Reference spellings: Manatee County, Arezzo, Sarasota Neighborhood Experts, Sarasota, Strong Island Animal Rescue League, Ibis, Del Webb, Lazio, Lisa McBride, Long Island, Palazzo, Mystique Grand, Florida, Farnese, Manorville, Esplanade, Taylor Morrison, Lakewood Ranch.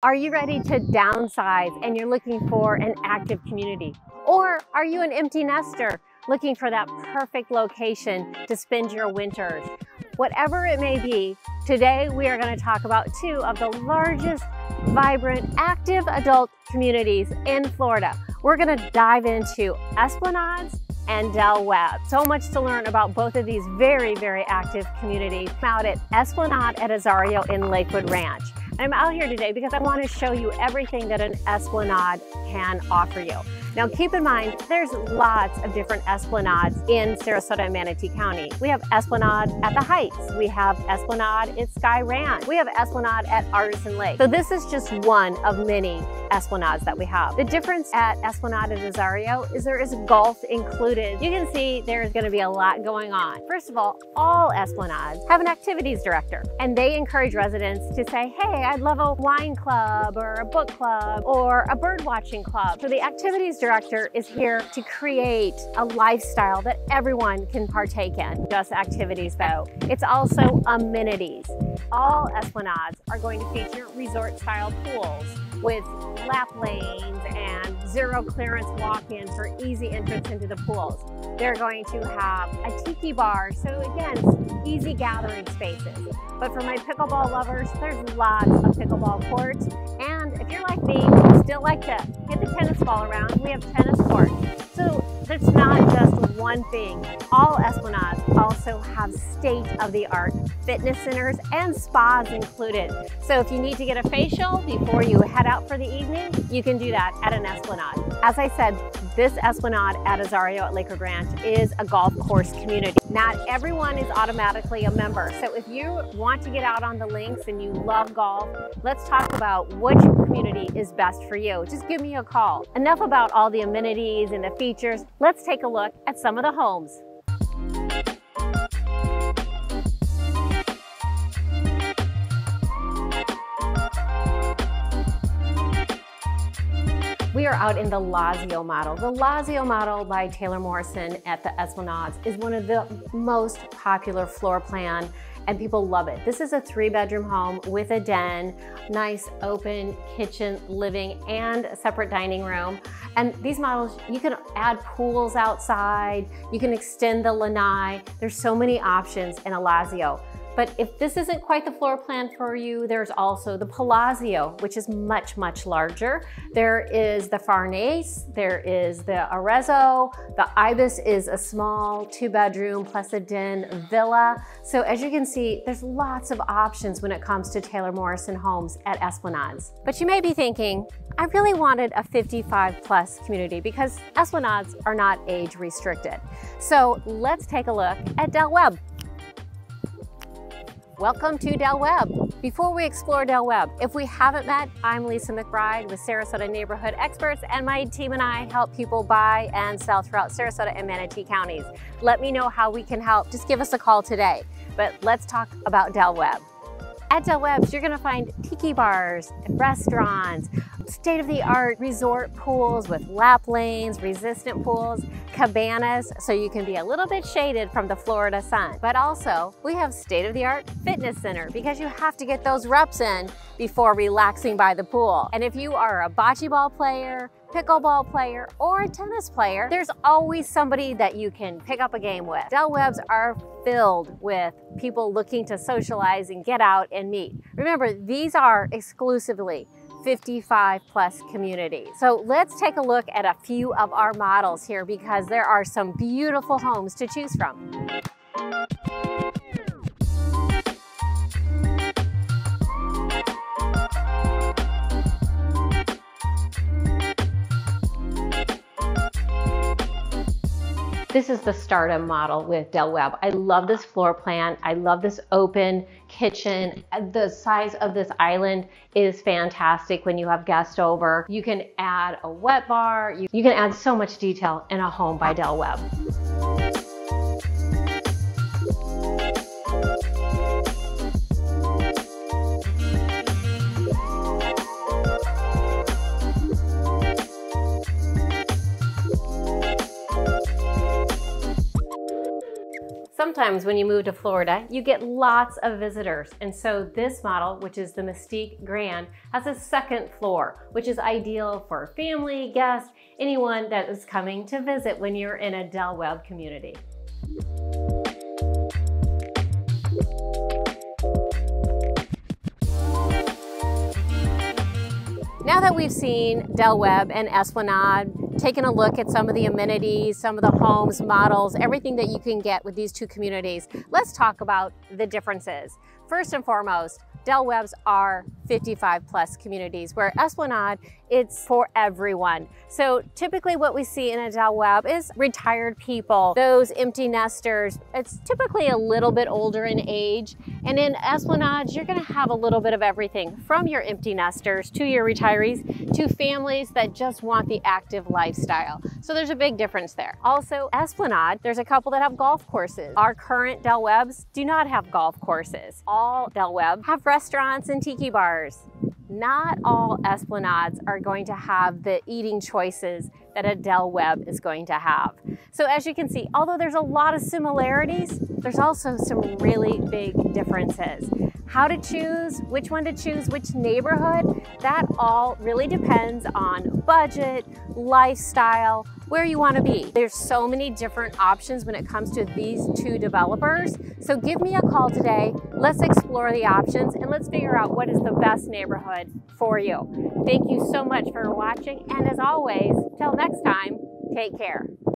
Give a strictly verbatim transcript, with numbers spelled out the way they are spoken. Are you ready to downsize and you're looking for an active community? Or are you an empty nester looking for that perfect location to spend your winters? Whatever it may be, today we are going to talk about two of the largest, vibrant, active adult communities in Florida. We're going to dive into Esplanades and Del Webb. So much to learn about both of these very, very active communities. I'm out at Esplanade at Azario in Lakewood Ranch. I'm out here today because I want to show you everything that an Esplanade can offer you. Now keep in mind, there's lots of different Esplanades in Sarasota and Manatee County. We have Esplanade at the Heights. We have Esplanade at Sky Ranch. We have Esplanade at Artisan Lake. So this is just one of many Esplanades that we have. The difference at Esplanade at Azario is there is golf included. You can see there's going to be a lot going on. First of all, all Esplanades have an activities director, and they encourage residents to say, hey, I'd love a wine club or a book club or a bird watching club. So the activities director is here to create a lifestyle that everyone can partake in. Just activities though. It's also amenities. All Esplanades are going to feature resort style pools with lap lanes and zero clearance walk-ins for easy entrance into the pools. They're going to have a tiki bar, so again, easy gathering spaces. But for my pickleball lovers, there's lots of pickleball courts. And if you're like me, you still like to hit the tennis ball around, we have tennis courts. So it's not just one thing. All Esplanades also have state-of-the-art fitness centers and spas included. So if you need to get a facial before you head out for the evening, you can do that at an Esplanade. As I said, this Esplanade at Azario at Lakewood Ranch is a golf course community. Not everyone is automatically a member. So if you want to get out on the links and you love golf, let's talk about which community is best for you. Just give me a call. Enough about all the amenities and the features. Let's take a look at some of the homes. We are out in the Lazio model. The Lazio model by Taylor Morrison at the Esplanades is one of the most popular floor plan, and people love it. This is a three bedroom home with a den, nice open kitchen, living, and a separate dining room. And these models, you can add pools outside, you can extend the lanai. There's so many options in a Lazio. But if this isn't quite the floor plan for you, there's also the Palazzo, which is much, much larger. There is the Farnese, there is the Arezzo, the Ibis is a small two bedroom plus a den villa. So as you can see, there's lots of options when it comes to Taylor Morrison homes at Esplanades. But you may be thinking, I really wanted a fifty-five plus community because Esplanades are not age restricted. So let's take a look at Del Webb. Welcome to Del Webb. Before we explore Del Webb, if we haven't met, I'm Lisa McBride with Sarasota Neighborhood Experts, and my team and I help people buy and sell throughout Sarasota and Manatee counties. Let me know how we can help. Just give us a call today. But let's talk about Del Webb. At Del Webb's, you're gonna find tiki bars, restaurants, state-of-the-art resort pools with lap lanes, resistant pools, cabanas, so you can be a little bit shaded from the Florida sun. But also, we have state-of-the-art fitness center because you have to get those reps in before relaxing by the pool. And if you are a bocce ball player, pickleball player, or a tennis player, there's always somebody that you can pick up a game with. Del Webb's are filled with people looking to socialize and get out and meet. Remember, these are exclusively fifty-five plus community. So let's take a look at a few of our models here because there are some beautiful homes to choose from. This is the Stardom model with Del Webb. I love this floor plan. I love this open kitchen. The size of this island is fantastic when you have guests over. You can add a wet bar. You, you can add so much detail in a home by Del Webb. Some sometimes when you move to Florida, you get lots of visitors. And so this model, which is the Mystique Grand, has a second floor, which is ideal for family, guests, anyone that is coming to visit when you're in a Del Webb community. Now that we've seen Del Webb and Esplanade, taken a look at some of the amenities, some of the homes, models, everything that you can get with these two communities, let's talk about the differences. First and foremost, Del Webb's are fifty-five plus communities, where Esplanade, it's for everyone. So typically what we see in a Del Webb is retired people, those empty nesters. It's typically a little bit older in age. And in Esplanade, you're gonna have a little bit of everything, from your empty nesters to your retirees to families that just want the active lifestyle. So there's a big difference there. Also, Esplanade, there's a couple that have golf courses. Our current Del Webbs do not have golf courses. All Del Webb have restaurants and tiki bars. Not all Esplanades are going to have the eating choices that a Del Webb is going to have. So as you can see, although there's a lot of similarities, there's also some really big differences. How to choose, which one to choose, which neighborhood, that all really depends on budget, lifestyle, where you want to be. There's so many different options when it comes to these two developers. So give me a call today. Let's explore the options and let's figure out what is the best neighborhood for you. Thank you so much for watching. And as always, till next time, take care.